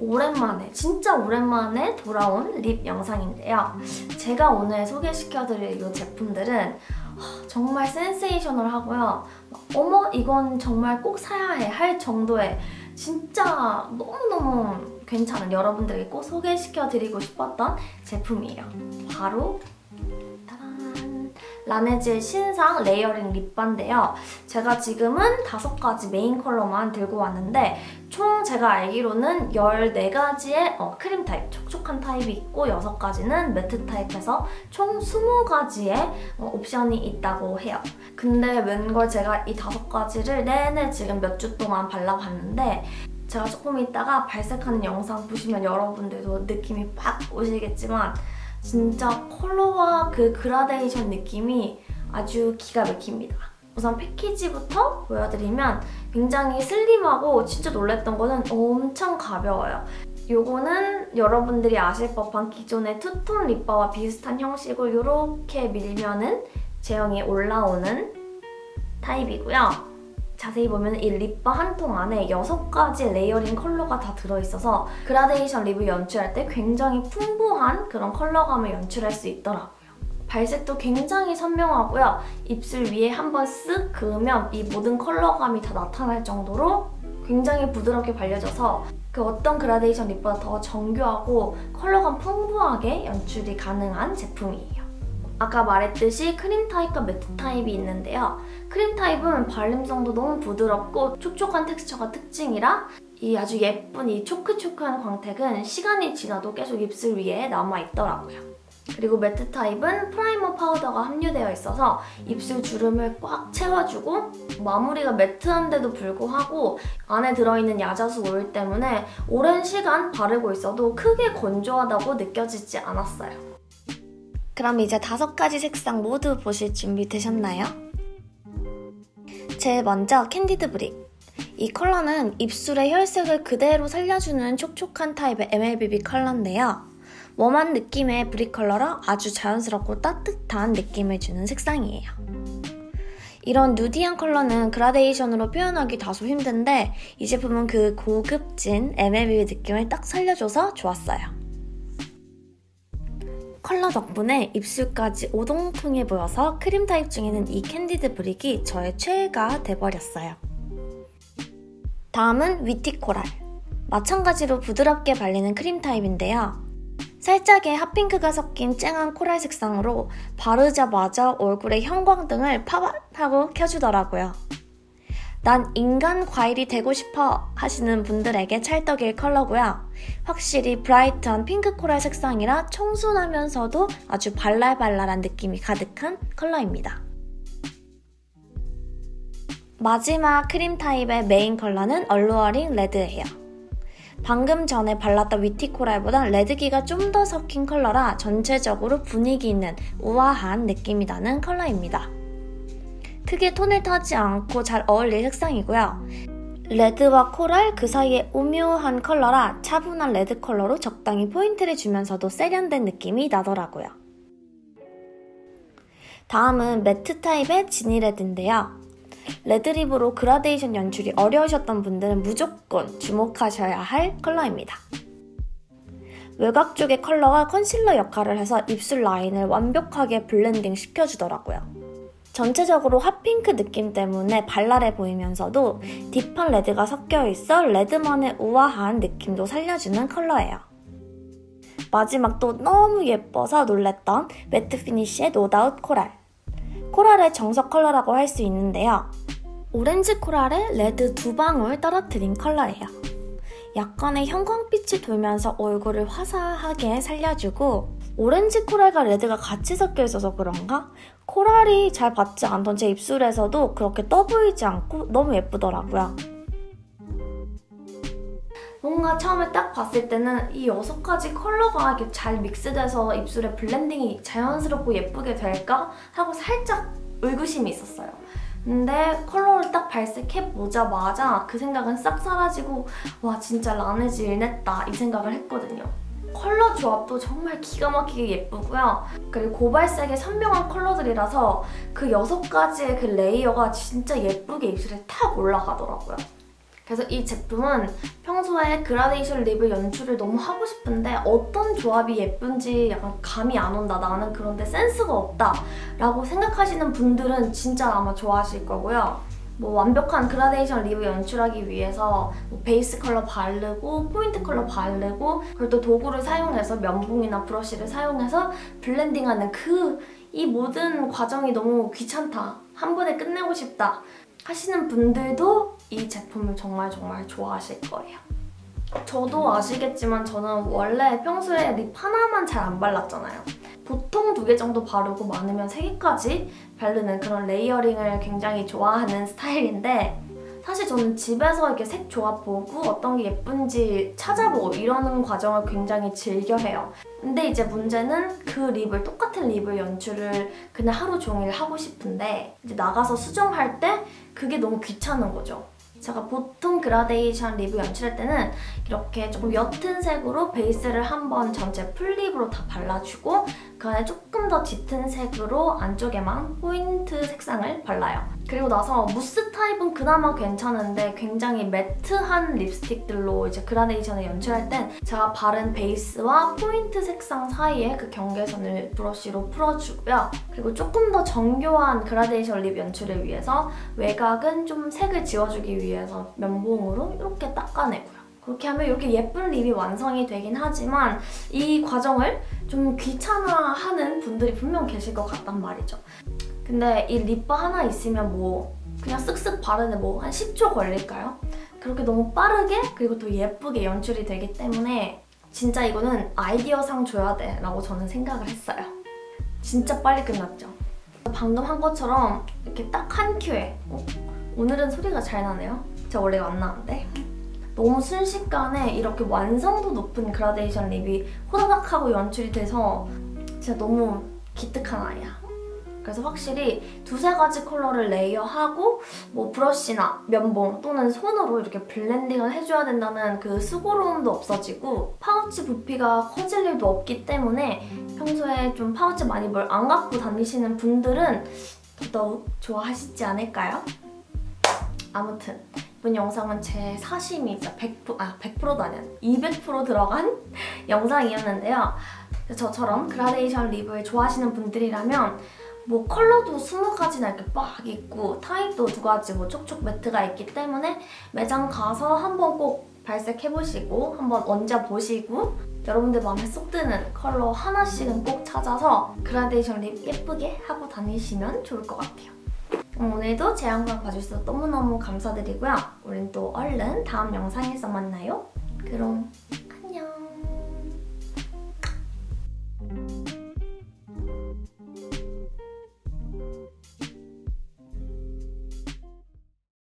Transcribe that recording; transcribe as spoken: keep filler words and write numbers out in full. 오랜만에, 진짜 오랜만에 돌아온 립 영상인데요. 제가 오늘 소개시켜드릴 이 제품들은 정말 센세이셔널하고요. 어머, 이건 정말 꼭 사야 해 할 정도의 진짜 너무너무 괜찮은, 여러분들에게 꼭 소개시켜드리고 싶었던 제품이에요. 바로 라네즈의 신상 레이어링 립밤인데요. 제가 지금은 다섯 가지 메인 컬러만 들고 왔는데 총 제가 알기로는 열네 가지의 어, 크림 타입, 촉촉한 타입이 있고 여섯 가지는 매트 타입에서 총 스무 가지의 어, 옵션이 있다고 해요. 근데 웬걸 제가 이 다섯 가지를 내내 지금 몇 주 동안 발라봤는데 제가 조금 이따가 발색하는 영상 보시면 여러분들도 느낌이 팍 오시겠지만 진짜 컬러와 그 그라데이션 느낌이 아주 기가 막힙니다. 우선 패키지부터 보여드리면 굉장히 슬림하고 진짜 놀랬던 거는 엄청 가벼워요. 요거는 여러분들이 아실 법한 기존의 투톤 립바와 비슷한 형식으로 이렇게 밀면은 제형이 올라오는 타입이고요. 자세히 보면 이 립밤 한 통 안에 여섯 가지 레이어링 컬러가 다 들어있어서 그라데이션 립을 연출할 때 굉장히 풍부한 그런 컬러감을 연출할 수 있더라고요. 발색도 굉장히 선명하고요. 입술 위에 한번 쓱 그으면 이 모든 컬러감이 다 나타날 정도로 굉장히 부드럽게 발려져서 그 어떤 그라데이션 립보다 더 정교하고 컬러감 풍부하게 연출이 가능한 제품이에요. 아까 말했듯이 크림 타입과 매트 타입이 있는데요. 크림 타입은 발림성도 너무 부드럽고 촉촉한 텍스처가 특징이라 이 아주 예쁜 이 초크초크한 광택은 시간이 지나도 계속 입술 위에 남아있더라고요. 그리고 매트 타입은 프라이머 파우더가 함유되어 있어서 입술 주름을 꽉 채워주고 마무리가 매트한데도 불구하고 안에 들어있는 야자수 오일 때문에 오랜 시간 바르고 있어도 크게 건조하다고 느껴지지 않았어요. 그럼 이제 다섯 가지 색상 모두 보실 준비 되셨나요? 제일 먼저 캔디드브릭. 이 컬러는 입술의 혈색을 그대로 살려주는 촉촉한 타입의 엠엘비비 컬러인데요. 웜한 느낌의 브릭 컬러라 아주 자연스럽고 따뜻한 느낌을 주는 색상이에요. 이런 누디한 컬러는 그라데이션으로 표현하기 다소 힘든데 이 제품은 그 고급진 엠엘비비 느낌을 딱 살려줘서 좋았어요. 컬러 덕분에 입술까지 오동통해 보여서 크림 타입 중에는 이 캔디드 브릭이 저의 최애가 돼버렸어요. 다음은 위티코랄. 마찬가지로 부드럽게 발리는 크림 타입인데요. 살짝의 핫핑크가 섞인 쨍한 코랄 색상으로 바르자마자 얼굴에 형광등을 팝 하고 켜주더라고요. 난 인간 과일이 되고 싶어 하시는 분들에게 찰떡일 컬러고요. 확실히 브라이트한 핑크 코랄 색상이라 청순하면서도 아주 발랄발랄한 느낌이 가득한 컬러입니다. 마지막 크림 타입의 메인 컬러는 얼루어링 레드예요. 방금 전에 발랐던 위티코랄보단 레드기가 좀 더 섞인 컬러라 전체적으로 분위기 있는 우아한 느낌이 나는 컬러입니다. 크게 톤을 타지 않고 잘 어울릴 색상이고요. 레드와 코랄 그 사이에 오묘한 컬러라 차분한 레드 컬러로 적당히 포인트를 주면서도 세련된 느낌이 나더라고요. 다음은 매트 타입의 지니레드인데요. 레드립으로 그라데이션 연출이 어려우셨던 분들은 무조건 주목하셔야 할 컬러입니다. 외곽 쪽의 컬러와 컨실러 역할을 해서 입술 라인을 완벽하게 블렌딩 시켜주더라고요. 전체적으로 핫핑크 느낌 때문에 발랄해 보이면서도 딥한 레드가 섞여있어 레드만의 우아한 느낌도 살려주는 컬러예요. 마지막도 너무 예뻐서 놀랬던 매트 피니쉬의 노다웃 코랄. 코랄의 정석 컬러라고 할 수 있는데요. 오렌지 코랄에 레드 두 방울 떨어뜨린 컬러예요. 약간의 형광빛이 돌면서 얼굴을 화사하게 살려주고 오렌지 코랄과 레드가 같이 섞여 있어서 그런가? 코랄이 잘 받지 않던 제 입술에서도 그렇게 떠 보이지 않고 너무 예쁘더라고요. 뭔가 처음에 딱 봤을 때는 이 여섯 가지 컬러가 이렇게 잘 믹스돼서 입술에 블렌딩이 자연스럽고 예쁘게 될까? 하고 살짝 의구심이 있었어요. 근데 컬러를 딱 발색해보자마자 그 생각은 싹 사라지고 와, 진짜 라네즈 일냈다 이 생각을 했거든요. 컬러 조합도 정말 기가 막히게 예쁘고요. 그리고 고발색의 선명한 컬러들이라서 그 여섯 가지의 그 레이어가 진짜 예쁘게 입술에 탁 올라가더라고요. 그래서 이 제품은 평소에 그라데이션 립을 연출을 너무 하고 싶은데 어떤 조합이 예쁜지 약간 감이 안 온다, 나는 그런데 센스가 없다 라고 생각하시는 분들은 진짜 아마 좋아하실 거고요. 뭐 완벽한 그라데이션 립을 연출하기 위해서 뭐 베이스 컬러 바르고 포인트 컬러 바르고 그리고 또 도구를 사용해서 면봉이나 브러쉬를 사용해서 블렌딩하는 그 이 모든 과정이 너무 귀찮다, 한 번에 끝내고 싶다 하시는 분들도 이 제품을 정말 정말 좋아하실 거예요. 저도 아시겠지만 저는 원래 평소에 립 하나만 잘 안 발랐잖아요. 보통 두 개 정도 바르고 많으면 세 개까지 바르는 그런 레이어링을 굉장히 좋아하는 스타일인데, 사실 저는 집에서 이렇게 색 조합 보고 어떤 게 예쁜지 찾아보고 이러는 과정을 굉장히 즐겨해요. 근데 이제 문제는 그 립을, 똑같은 립을 연출을 그냥 하루 종일 하고 싶은데 이제 나가서 수정할 때 그게 너무 귀찮은 거죠. 제가 보통 그라데이션 립을 연출할 때는 이렇게 조금 옅은 색으로 베이스를 한번 전체 풀립으로 다 발라주고 그 안에 조금 더 짙은 색으로 안쪽에만 포인트 색상을 발라요. 그리고 나서 무스 타입은 그나마 괜찮은데 굉장히 매트한 립스틱들로 이제 그라데이션을 연출할 땐 제가 바른 베이스와 포인트 색상 사이에 그 경계선을 브러쉬로 풀어주고요. 그리고 조금 더 정교한 그라데이션 립 연출을 위해서 외곽은 좀 색을 지워주기 위해서 면봉으로 이렇게 닦아내고요. 그렇게 하면 이렇게 예쁜 립이 완성이 되긴 하지만 이 과정을 좀 귀찮아하는 분들이 분명 계실 것 같단 말이죠. 근데 이 립바 하나 있으면 뭐 그냥 쓱쓱 바르는데 뭐 한 십 초 걸릴까요? 그렇게 너무 빠르게 그리고 또 예쁘게 연출이 되기 때문에 진짜 이거는 아이디어상 줘야 돼 라고 저는 생각을 했어요. 진짜 빨리 끝났죠. 방금 한 것처럼 이렇게 딱 한 큐에, 어? 오늘은 소리가 잘 나네요. 제가 원래 안 나는데 너무 순식간에 이렇게 완성도 높은 그라데이션 립이 호다닥 하고 연출이 돼서 진짜 너무 기특한 아이야. 그래서 확실히 두세 가지 컬러를 레이어하고 뭐 브러쉬나 면봉 또는 손으로 이렇게 블렌딩을 해줘야 된다는 그 수고로움도 없어지고 파우치 부피가 커질 일도 없기 때문에 평소에 좀 파우치 많이 뭘 안 갖고 다니시는 분들은 더더욱 좋아하시지 않을까요? 아무튼 이번 영상은 제 사심이 진짜 백 퍼센트, 아 백 퍼센트도 아니야, 이백 퍼센트 들어간 영상이었는데요. 저처럼 그라데이션 립을 좋아하시는 분들이라면 뭐 컬러도 스무 가지나 이렇게 빡 있고 타입도 두 가지 뭐 촉촉 매트가 있기 때문에 매장 가서 한번 꼭 발색해보시고 한번 얹어보시고 여러분들 마음에 쏙 드는 컬러 하나씩은 꼭 찾아서 그라데이션 립 예쁘게 하고 다니시면 좋을 것 같아요. 오늘도 제 영상 봐주셔서 너무너무 감사드리고요. 우린 또 얼른 다음 영상에서 만나요. 그럼.